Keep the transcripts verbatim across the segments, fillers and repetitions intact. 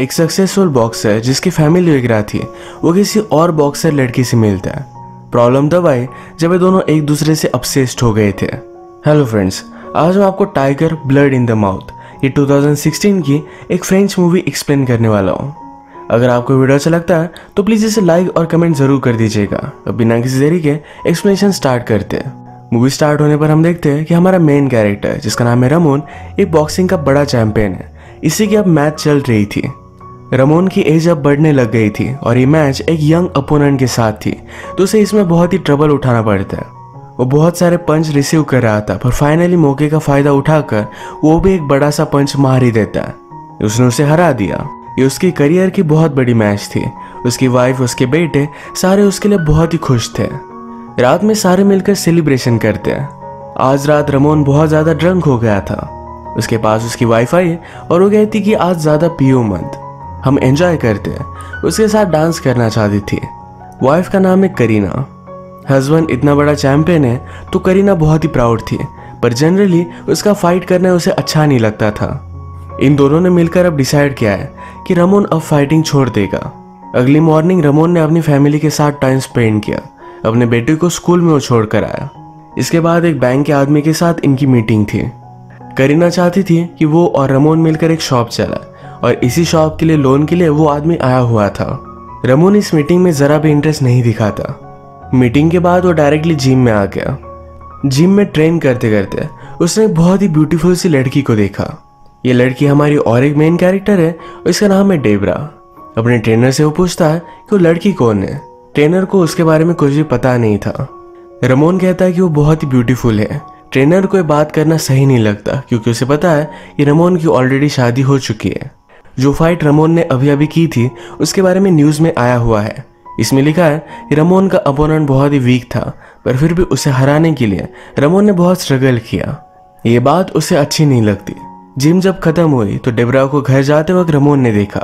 एक successful boxer जिसकी family वगैरह थी वो किसी और बॉक्सर लड़की से मिलता है। प्रॉब्लम तब आई जब ये दोनों एक दूसरे से ऑब्सेस्ड हो गए थे। हेलो फ्रेंड्स, आज मैं आपको tiger blood in the mouth ये दो हज़ार सोलह की एक फ्रेंच मूवी एक्सप्लेन करने वाला हूँ। अगर आपको वीडियो अच्छा लगता है तो प्लीज़ इसे लाइक और कमेंट जरूर कर दीजिएगा। बिना किसी देरी के एक्सप्लेनेशन स्टार्ट करते हैं। मूवी स्टार्ट होने पर हम देखते हैं कि हमारा मेन कैरेक्टर जिसका नाम है रमोन एक बॉक्सिंग का बड़ा चैंपियन है। इसी की अब मैच चल रही थी। रमोन की एज अब बढ़ने लग गई थी और ये मैच एक यंग अपोनेंट के साथ थी तो उसे इसमें बहुत ही ट्रबल उठाना पड़ता है। वो बहुत सारे पंच रिसीव कर रहा था पर फाइनली मौके का फ़ायदा उठाकर वो भी एक बड़ा सा पंच मार ही देता है। उसने उसे हरा दिया। ये उसकी करियर की बहुत बड़ी मैच थी। उसकी वाइफ, उसके बेटे सारे उसके लिए बहुत ही खुश थे। रात में सारे मिलकर सेलिब्रेशन करते हैं। आज रात रमोन बहुत ज़्यादा ड्रंक हो गया था। उसके पास उसकी वाइफ आई और वो कहती कि आज ज़्यादा पियो मत, हम एंजॉय करते हैं। उसके साथ डांस करना चाहती थी। वाइफ का नाम है करीना। हस्बैंड इतना बड़ा चैंपियन है तो करीना बहुत ही प्राउड थी पर जनरली उसका फाइट करना उसे अच्छा नहीं लगता था। इन दोनों ने मिलकर अब डिसाइड किया है कि रमोन अब फाइटिंग छोड़ देगा। अगली मॉर्निंग रमोन ने अपनी फैमिली के साथ टाइम स्पेंड किया। अपने बेटे को स्कूल में वो छोड़ कर आया। इसके बाद एक बैंक के आदमी के साथ इनकी मीटिंग थी। करीना चाहती थी कि वो और रमोन मिलकर एक शॉप चला और इसी शॉप के लिए लोन के लिए वो आदमी आया हुआ था। रमोन इस मीटिंग में ज़रा भी इंटरेस्ट नहीं दिखाता। मीटिंग के बाद वो डायरेक्टली जिम में आ गया। जिम में ट्रेन करते करते उसने एक बहुत ही ब्यूटीफुल सी लड़की को देखा। ये लड़की हमारी और एक मेन कैरेक्टर है, इसका नाम है डेबरा। अपने ट्रेनर से वो पूछता है कि वो लड़की कौन है। ट्रेनर को उसके बारे में कुछ भी पता नहीं था। रमोन कहता है कि वो बहुत ही ब्यूटीफुल है। ट्रेनर को ये बात करना सही नहीं लगता क्योंकि उसे पता है कि रमोन की ऑलरेडी शादी हो चुकी है। जो फाइट रमोन ने अभी अभी की थी उसके बारे में न्यूज़ में आया हुआ है। इसमें लिखा है कि रमोन का अपोनेंट बहुत ही वीक था पर फिर भी उसे हराने के लिए रमोन ने बहुत स्ट्रगल किया। ये बात उसे अच्छी नहीं लगती। जिम जब खत्म हुई तो डेबरा को घर जाते वक्त रमोन ने देखा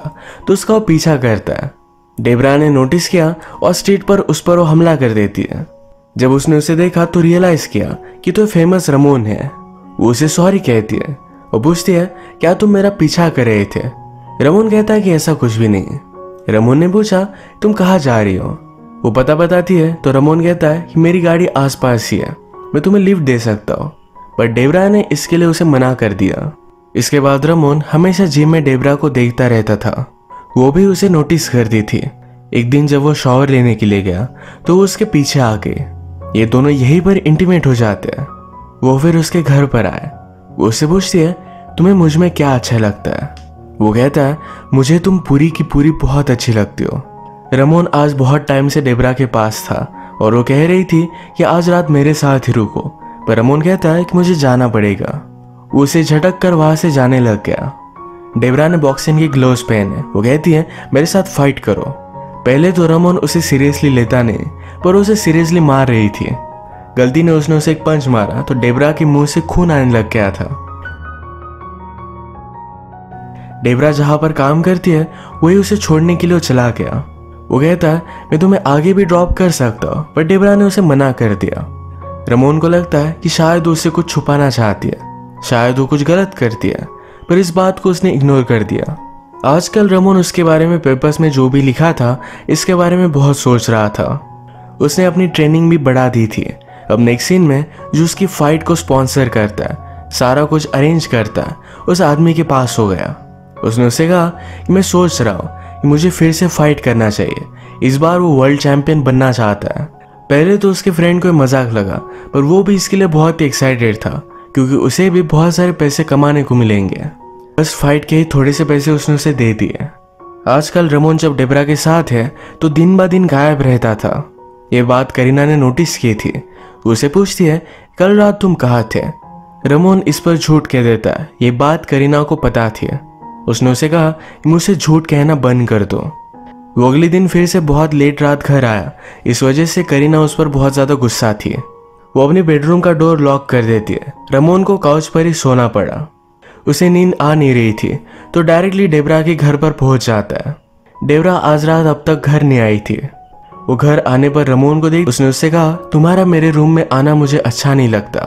तो उसका वो पीछा करता है। डेबरा ने नोटिस किया और स्ट्रीट पर उस पर वो हमला कर देती है। जब उसने उसे देखा तो रियलाइज़ किया कि तो फेमस रमोन है। वो उसे सॉरी कहती है और पूछती है क्या तुम मेरा पीछा कर रहे थे। रमोन कहता है कि ऐसा कुछ भी नहीं। रमोन ने पूछा तुम कहाँ जा रही हो। वो पता बताती है तो रमोन कहता है कि मेरी गाड़ी आसपास ही है, मैं तुम्हें लिफ्ट दे सकता हूँ। पर डेबरा ने इसके लिए उसे मना कर दिया। इसके बाद रमोन हमेशा जिम में डेबरा को देखता रहता था। वो भी उसे नोटिस करती थी। एक दिन जब वो शॉवर लेने के लिए गया तो वो उसके पीछे आ गए। ये दोनों यहीं पर इंटीमेट हो जाते हैं। वो फिर उसके घर पर आए। वो उससे पूछती है तुम्हें मुझ में क्या अच्छा लगता है। वो कहता है मुझे तुम पूरी की पूरी बहुत अच्छी लगती हो। रमोन आज बहुत टाइम से डेबरा के पास था और वो कह रही थी कि आज रात मेरे साथ ही रुको पर रमोन कहता है कि मुझे जाना पड़ेगा। उसे झटक कर वहाँ से जाने लग गया। डेबरा ने बॉक्सिंग के ग्लोव्स पहने। वो कहती है मेरे साथ फाइट करो। पहले तो रमोन उसे सीरियसली लेता नहीं पर उसे सीरियसली मार रही थी। गलती ने उसने उसे एक पंच मारा तो डेबरा के मुंह से खून आने लग गया था। डेबरा जहाँ पर काम करती है वही उसे छोड़ने के लिए चला गया। वो कहता है मैं तुम्हें आगे भी ड्रॉप कर सकता हूँ पर डेबरा ने उसे मना कर दिया। रमोन को लगता है कि शायद उससे कुछ छुपाना चाहती है, शायद वो कुछ गलत करती है पर इस बात को उसने इग्नोर कर दिया। आजकल रमोन उसके बारे में पेपर्स में जो भी लिखा था इसके बारे में बहुत सोच रहा था। उसने अपनी ट्रेनिंग भी बढ़ा दी थी। अब नेक्स्ट सीन में जो उसकी फाइट को स्पॉन्सर करता है, सारा कुछ अरेंज करता है, उस आदमी के पास हो गया। उसने उसे कहा कि मैं सोच रहा हूँ कि मुझे फिर से फाइट करना चाहिए। इस बार वो वर्ल्ड चैंपियन बनना चाहता है। पहले तो उसके फ्रेंड को मजाक लगा पर वो भी इसके लिए बहुत ही एक्साइटेड था क्योंकि उसे भी बहुत सारे पैसे कमाने को मिलेंगे। बस फाइट के ही थोड़े से पैसे उसने उसे दे दिए। आजकल रमोन जब डेबरा के साथ है तो दिन ब दिन गायब रहता था। ये बात करीना ने नोटिस की थी। उसे पूछती है कल रात तुम कहाँ थे। रमोन इस पर झूठ कह देता है। ये बात करीना को पता थी। उसने उसे कहा कि मुझसे झूठ कहना बंद कर दो। वो अगले दिन फिर से बहुत लेट रात घर आया। इस वजह से करीना उस पर बहुत ज़्यादा गुस्सा थी। वो अपने बेडरूम का डोर लॉक कर देती है। रमोन को काउच पर ही सोना पड़ा। उसे नींद आ नहीं रही थी तो डायरेक्टली डेबरा के घर पर पहुंच जाता है। डेबरा आज रात अब तक घर नहीं आई थी। वो घर आने पर रमोन को देख उसने उससे कहा तुम्हारा मेरे रूम में आना मुझे अच्छा नहीं लगता,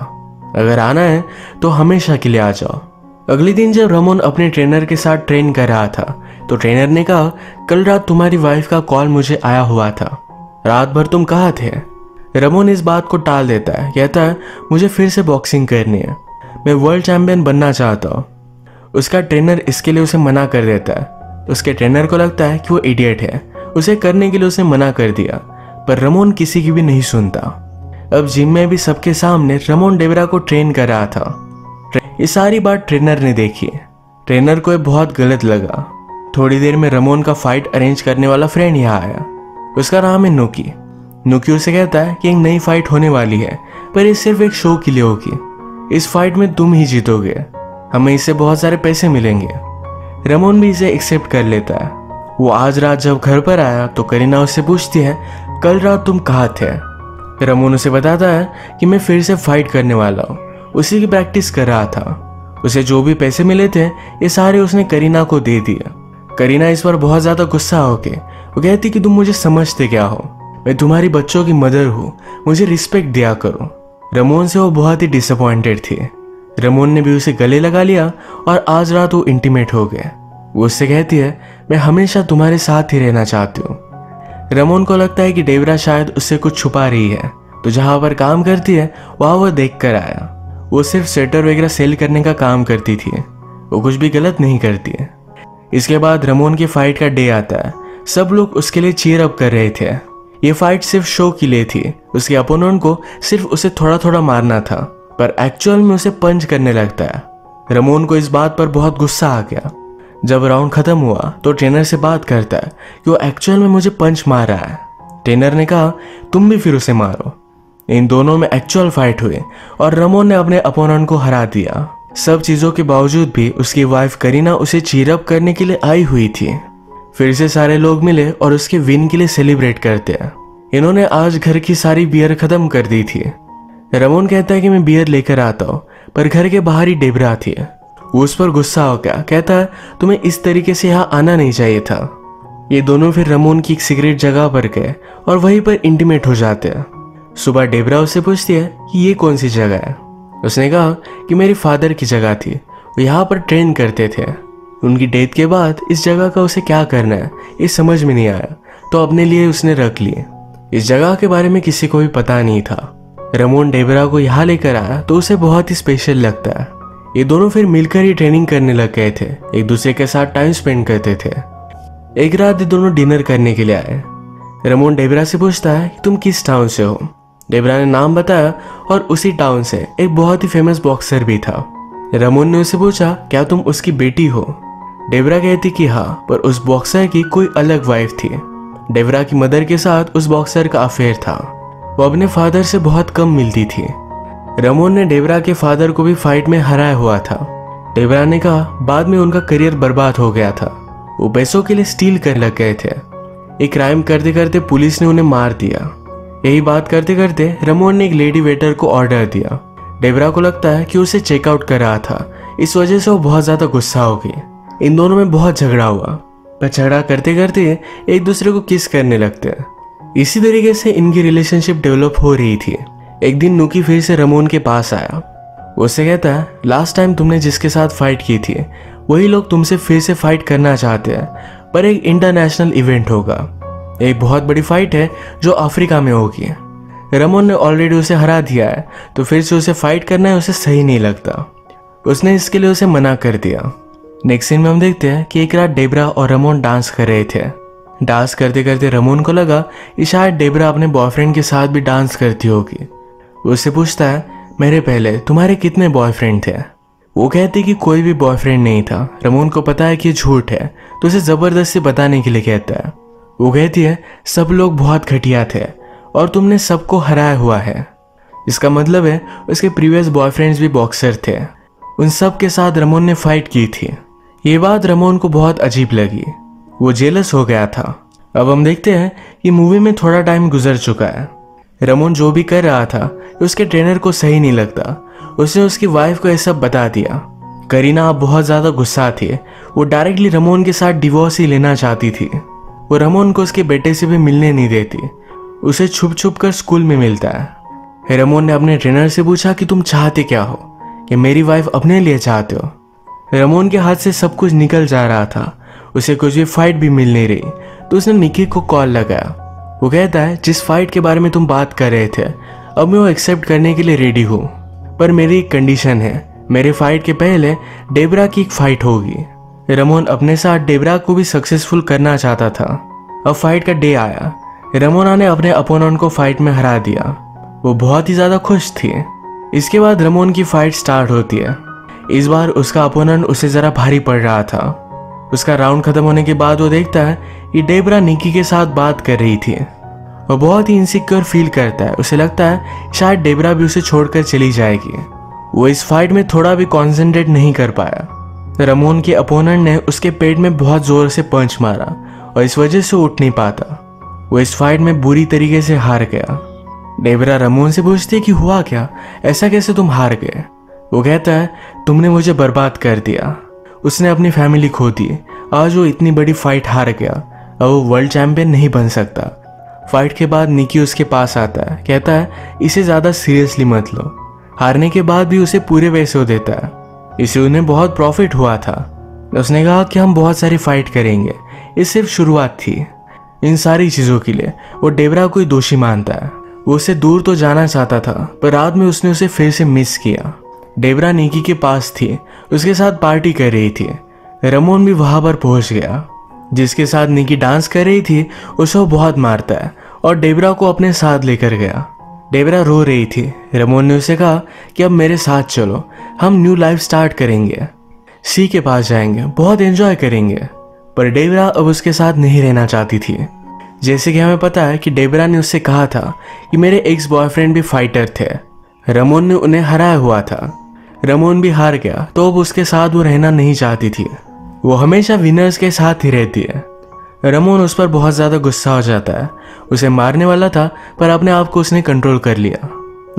अगर आना है तो हमेशा के लिए आ जाओ। अगले दिन जब रमोन अपने ट्रेनर के साथ ट्रेन कर रहा था तो ट्रेनर ने कहा, कल रात तुम्हारी वाइफ का कॉल मुझे आया हुआ था, रात भर तुम कहाँ थे? रमोन इस बात को टाल देता है, कहता है मुझे फिर से बॉक्सिंग करनी है, मैं वर्ल्ड चैम्पियन बनना चाहता हूँ। उसका ट्रेनर इसके लिए उसे मना कर देता है। उसके ट्रेनर को लगता है कि वो इडियट है, उसे करने के लिए उसे मना कर दिया, पर रमोन किसी की भी नहीं सुनता। अब जिम में भी सबके सामने रमोन डेबरा को ट्रेन कर रहा था। ये सारी बात ट्रेनर ने देखी। ट्रेनर को ये बहुत गलत लगा। थोड़ी देर में रमोन का फाइट अरेंज करने वाला फ्रेंड यहाँ आया, उसका नाम है नोकी। नोकी उसे कहता है कि एक नई फाइट होने वाली है, पर ये सिर्फ एक शो के लिए होगी, इस फाइट में तुम ही जीतोगे, हमें इससे बहुत सारे पैसे मिलेंगे। रमोन भी इसे एक्सेप्ट कर लेता है। वो आज रात जब घर पर आया तो करीना उससे पूछती है, कल रात तुम कहाँ थे? रमोन उसे बताता है कि मैं फिर से फाइट करने वाला हूँ, उसी की प्रैक्टिस कर रहा था। उसे जो भी पैसे मिले थे ये सारे उसने करीना को दे दिया। करीना इस पर बहुत ज़्यादा गुस्सा हो के वो कहती कि तुम मुझे समझते क्या हो, मैं तुम्हारी बच्चों की मदर हूँ, मुझे रिस्पेक्ट दिया करो। रमोन से वो बहुत ही डिसअपॉइंटेड थी। रमोन ने भी उसे गले लगा लिया और आज रात वो इंटीमेट हो गए। वो उससे कहती है, मैं हमेशा तुम्हारे साथ ही रहना चाहती हूँ। रमोन को लगता है कि डेबरा शायद उससे कुछ छुपा रही है, तो जहाँ पर काम करती है वहाँ वो देख कर आया। वो सिर्फ स्वेटर वगैरह सेल करने का काम करती थी, वो कुछ भी गलत नहीं करती है। इसके बाद रमोन की फाइट का डे आता है। सब लोग उसके लिए चीयर अप कर रहे थे। ये फाइट सिर्फ शो के लिए थी, उसके अपोनेंट को सिर्फ उसे थोड़ा थोड़ा मारना था, पर एक्चुअल में उसे पंच करने लगता है। रमोन को इस बात पर बहुत गुस्सा आ गया। जब राउंड खत्म हुआ तो ट्रेनर से बात करता है कि वो एक्चुअल में मुझे पंच मार रहा है। ट्रेनर ने कहा, तुम भी फिर उसे मारो। इन दोनों में एक्चुअल फाइट हुई और रमोन ने अपने अपोनेंट को हरा दिया। सब चीज़ों के बावजूद भी उसकी वाइफ करीना उसे चीयर अप करने के लिए आई हुई थी। फिर से सारे लोग मिले और उसके विन के लिए सेलिब्रेट करते हैं। इन्होंने आज घर की सारी बियर खत्म कर दी थी। रमोन कहता है कि मैं बियर लेकर आता हूँ, पर घर के बाहर ही डेबरा थी। वो उस पर गुस्सा हो गया, कहता है तुम्हें इस तरीके से यहाँ आना नहीं चाहिए था। ये दोनों फिर रमोन की एक सीक्रेट जगह पर गए और वहीं पर इंटीमेट हो जाते हैं। सुबह डेबरा उससे पूछती है कि ये कौन सी जगह है? उसने कहा कि मेरे फादर की जगह थी, वो यहाँ पर ट्रेन करते थे, उनकी डेथ के बाद इस जगह का उसे क्या करना है ये समझ में नहीं आया, तो अपने लिए उसने रख लिए। इस जगह के बारे में किसी को भी पता नहीं था। रमोन डेबरा को यहाँ लेकर आया तो उसे बहुत ही स्पेशल लगता है। ये दोनों फिर मिलकर ही ट्रेनिंग करने लग गए थे, एक दूसरे के साथ टाइम स्पेंड करते थे। एक रात ये दोनों डिनर करने के लिए आए। रमोन डेबरा से पूछता है कि तुम किस टाउन से हो? डेबरा ने नाम बताया और उसी टाउन से एक बहुत ही फेमस बॉक्सर भी था। रमोन ने उसे पूछा, क्या तुम उसकी बेटी हो? डेबरा कहती कि हाँ, पर उस बॉक्सर की कोई अलग वाइफ थी। डेबरा की मदर के साथ उस बॉक्सर का अफेयर था, वो अपने फादर से बहुत कम मिलती थी। रमोन ने डेबरा के फादर को भी फाइट में हराया हुआ था। डेबरा ने कहा, बाद में उनका करियर बर्बाद हो गया था, वो पैसों के लिए स्टील कर लग गए थे। एक क्राइम करते करते पुलिस ने उन्हें मार दिया। यही बात करते करते रमोन ने एक लेडी वेटर को ऑर्डर दिया। डेबरा को लगता है कि उसे चेकआउट कर रहा था, इस वजह से वो बहुत ज़्यादा गुस्सा हो गई। इन दोनों में बहुत झगड़ा हुआ, पर झगड़ा करते करते एक दूसरे को किस करने लगते हैं। इसी तरीके से इनकी रिलेशनशिप डेवलप हो रही थी। एक दिन नोकी फिर से रमोन के पास आया। उससे कहता है, लास्ट टाइम तुमने जिसके साथ फाइट की थी वही लोग तुमसे फिर से फाइट करना चाहते हैं, पर एक इंटरनेशनल इवेंट होगा, एक बहुत बड़ी फाइट है जो अफ्रीका में होगी। रमोन ने ऑलरेडी उसे हरा दिया है, तो फिर से उसे फाइट करना है उसे सही नहीं लगता। उसने इसके लिए उसे मना कर दिया। नेक्स्ट सीन में हम देखते हैं कि एक रात डेबरा और रमोन डांस कर रहे थे। डांस करते करते रमोन को लगा कि शायद डेबरा अपने बॉयफ्रेंड के साथ भी डांस करती होगी। उससे पूछता है, मेरे पहले तुम्हारे कितने बॉयफ्रेंड थे? वो कहती कि कोई भी बॉयफ्रेंड नहीं था। रमोन को पता है कि झूठ है, तो उसे ज़बरदस्ती बताने के लिए कहता है। वो कहती है, सब लोग बहुत घटिया थे और तुमने सबको हराया हुआ है। इसका मतलब है उसके प्रीवियस बॉयफ्रेंड्स भी बॉक्सर थे, उन सब के साथ रमोन ने फाइट की थी। ये बात रमोन को बहुत अजीब लगी, वो जेलस हो गया था। अब हम देखते हैं कि मूवी में थोड़ा टाइम गुजर चुका है। रमोन जो भी कर रहा था उसके ट्रेनर को सही नहीं लगता, उसने उसकी वाइफ को यह सब बता दिया। करीना अब बहुत ज़्यादा गुस्सा थी, वो डायरेक्टली रमोन के साथ डिवोर्स ही लेना चाहती थी। वो रमोन को उसके बेटे से भी मिलने नहीं देती, उसे छुप छुप कर स्कूल में मिलता है। रमोन ने अपने ट्रेनर से पूछा कि तुम चाहते क्या हो, कि मेरी वाइफ अपने लिए चाहते हो? रमोन के हाथ से सब कुछ निकल जा रहा था, उसे कुछ भी फाइट भी मिल नहीं रही, तो उसने निकी को कॉल लगाया। वो कहता है जिस फाइट के बारे में तुम बात कर रहे थे अब मैं वो एक्सेप्ट करने के लिए रेडी हूँ, पर मेरी एक कंडीशन है, मेरे फाइट के पहले डेब्रा की एक फाइट होगी। रमोन अपने साथ डेब्रा को भी सक्सेसफुल करना चाहता था। अब फाइट का डे आया, रमोना ने अपने अपोनेंट को फाइट में हरा दिया, वो बहुत ही ज़्यादा खुश थी। इसके बाद रमोन की फाइट स्टार्ट होती है। इस बार उसका अपोनेंट उसे ज़रा भारी पड़ रहा था। उसका राउंड खत्म होने के बाद वो देखता है कि डेब्रा निकी के साथ बात कर रही थी। वो बहुत ही इनसिक्योर फील करता है, उसे लगता है शायद डेब्रा भी उसे छोड़कर चली जाएगी। वो इस फाइट में थोड़ा भी कॉन्सेंट्रेट नहीं कर पाया। रमोन के अपोनेंट ने उसके पेट में बहुत ज़ोर से पंच मारा और इस वजह से उठ नहीं पाता। वो इस फाइट में बुरी तरीके से हार गया। डेब्रा रमोन से पूछती है कि हुआ क्या, ऐसा कैसे तुम हार गए। वो कहता है तुमने मुझे बर्बाद कर दिया। उसने अपनी फैमिली खो दी, आज वो इतनी बड़ी फाइट हार गया, अब वो वर्ल्ड चैंपियन नहीं बन सकता। फाइट के बाद निकी उसके पास आता है, कहता है इसे ज़्यादा सीरियसली मत लो। हारने के बाद भी उसे पूरे पैसे देता है, इससे उन्हें बहुत प्रॉफिट हुआ था। उसने कहा कि हम बहुत सारी फाइट करेंगे, ये सिर्फ शुरुआत थी। इन सारी चीज़ों के लिए वो डेब्रा को ही दोषी मानता है। वो उससे दूर तो जाना चाहता था, पर रात में उसने उसे फिर से मिस किया। डेब्रा निकी के पास थी, उसके साथ पार्टी कर रही थी। रमोन भी वहाँ पर पहुँच गया। जिसके साथ निकी डांस कर रही थी उसे वो बहुत मारता है और डेब्रा को अपने साथ लेकर गया। डेब्रा रो रही थी। रमोन ने उसे कहा कि अब मेरे साथ चलो, हम न्यू लाइफ स्टार्ट करेंगे, सी के पास जाएंगे, बहुत एंजॉय करेंगे। पर डेब्रा अब उसके साथ नहीं रहना चाहती थी। जैसे कि हमें पता है कि डेब्रा ने उससे कहा था कि मेरे एक्स बॉयफ्रेंड भी फाइटर थे, रमोन ने उन्हें हराया हुआ था। रमोन भी हार गया, तो अब उसके साथ वो रहना नहीं चाहती थी। वो हमेशा विनर्स के साथ ही रहती है। रमोन उस पर बहुत ज़्यादा गुस्सा हो जाता है। उसे मारने वाला था, पर अपने आप को उसने कंट्रोल कर लिया।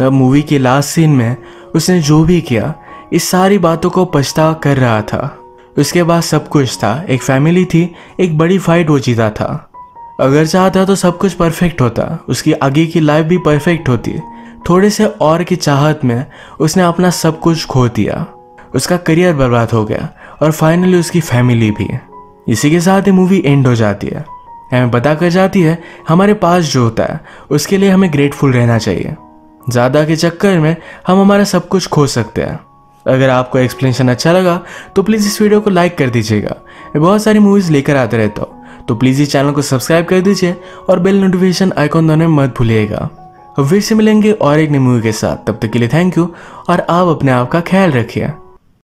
अब मूवी के लास्ट सीन में उसने जो भी किया इस सारी बातों को पछता कर रहा था। उसके बाद सब कुछ था, एक फैमिली थी, एक बड़ी फाइट वो जीता था। अगर चाहता तो सब कुछ परफेक्ट होता, उसकी आगे की लाइफ भी परफेक्ट होती। थोड़े से और की चाहत में उसने अपना सब कुछ खो दिया। उसका करियर बर्बाद हो गया और फाइनली उसकी फैमिली भी। इसी के साथ ये मूवी एंड हो जाती है। हमें पता कर जाती है हमारे पास जो होता है उसके लिए हमें ग्रेटफुल रहना चाहिए। ज़्यादा के चक्कर में हम हमारा सब कुछ खो सकते हैं। अगर आपको एक्सप्लेनेशन अच्छा लगा तो प्लीज़ इस वीडियो को लाइक कर दीजिएगा। मैं बहुत सारी मूवीज़ लेकर आते रहता हूँ, तो प्लीज़ इस चैनल को सब्सक्राइब कर दीजिए और बेल नोटिफिकेशन आइकॉन दबाना मत भूलिएगा। अब फिर से मिलेंगे और एक नई मूवी के साथ, तब तक के लिए थैंक यू और आप अपने आप का ख्याल रखिए।